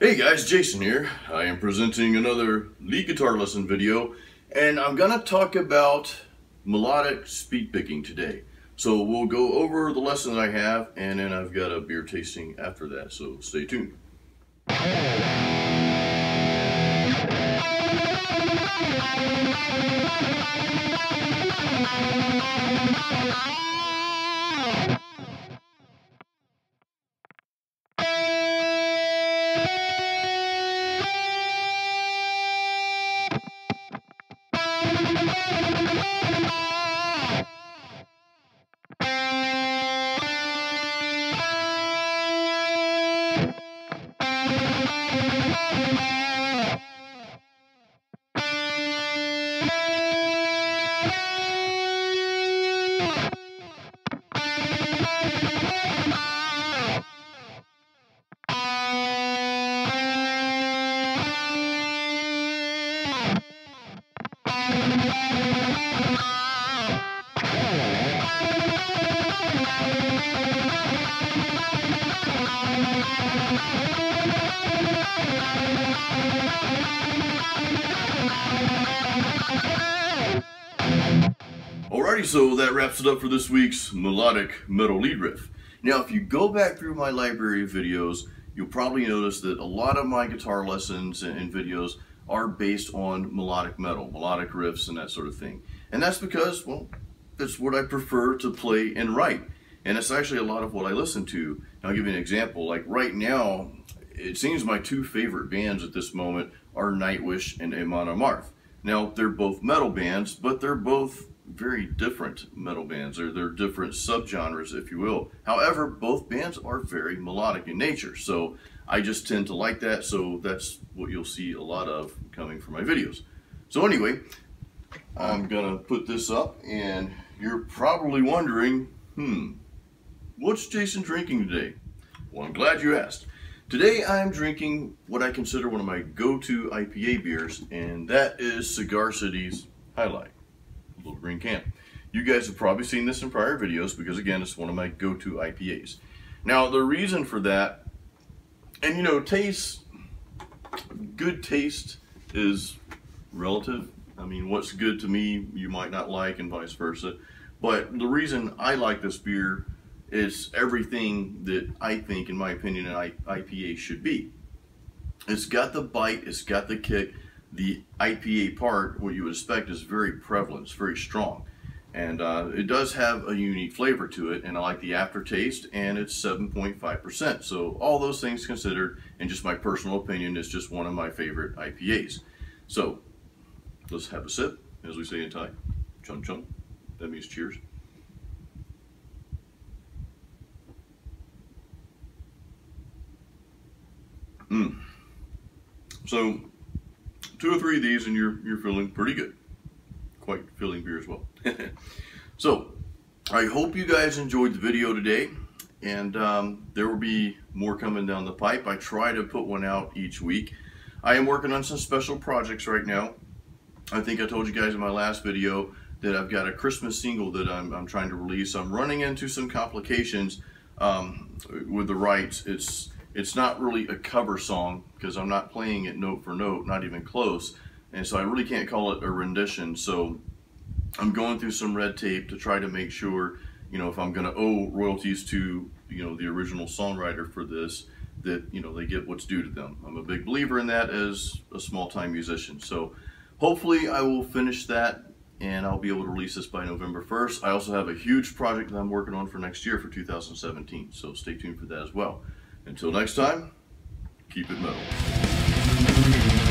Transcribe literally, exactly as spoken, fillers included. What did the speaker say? Hey guys, Jason here. I am presenting another lead guitar lesson video, and I'm gonna talk about melodic speed picking today. So we'll go over the lesson that I have, and then I've got a beer tasting after that, so stay tuned. Alrighty, so that wraps it up for this week's melodic metal lead riff. Now, if you go back through my library of videos, you'll probably notice that a lot of my guitar lessons and videos are based on melodic metal, melodic riffs and that sort of thing. And that's because, well, that's what I prefer to play and write. And it's actually a lot of what I listen to. And I'll give you an example. Like right now, it seems my two favorite bands at this moment are Nightwish and Amon Amarth. Now, they're both metal bands, but they're both very different metal bands. They're, they're different subgenres, if you will. However, both bands are very melodic in nature, so I just tend to like that, so that's what you'll see a lot of coming from my videos. So anyway, I'm gonna put this up, and you're probably wondering, hmm, what's Jason drinking today? Well, I'm glad you asked. Today I'm drinking what I consider one of my go-to I P A beers, and that is Cigar City's Highlight. Little green can. You guys have probably seen this in prior videos because, again, it's one of my go-to I P As. Now, the reason for that, and you know, taste, good taste is relative. I mean, what's good to me, you might not like, and vice versa. But the reason I like this beer is everything that I think, in my opinion, an I P A should be. It's got the bite, it's got the kick. The I P A part, what you would expect, is very prevalent, it's very strong. And uh, it does have a unique flavor to it, and I like the aftertaste, and it's seven point five percent. So all those things considered, and just my personal opinion, it's just one of my favorite I P As. So let's have a sip, as we say in Thai. Chun chun, that means cheers. Mm. So two or three of these and you're, you're feeling pretty good. Quite filling beer as well. So, I hope you guys enjoyed the video today, and um, there will be more coming down the pipe. I try to put one out each week. I am working on some special projects right now. I think I told you guys in my last video that I've got a Christmas single that I'm, I'm trying to release. I'm running into some complications um, with the rights. It's It's not really a cover song because I'm not playing it note for note, not even close. And so I really can't call it a rendition. So I'm going through some red tape to try to make sure, you know, if I'm going to owe royalties to, you know, the original songwriter for this, that, you know, they get what's due to them. I'm a big believer in that as a small time musician. So hopefully I will finish that and I'll be able to release this by November first. I also have a huge project that I'm working on for next year for two thousand seventeen. So stay tuned for that as well. Until next time, keep it metal.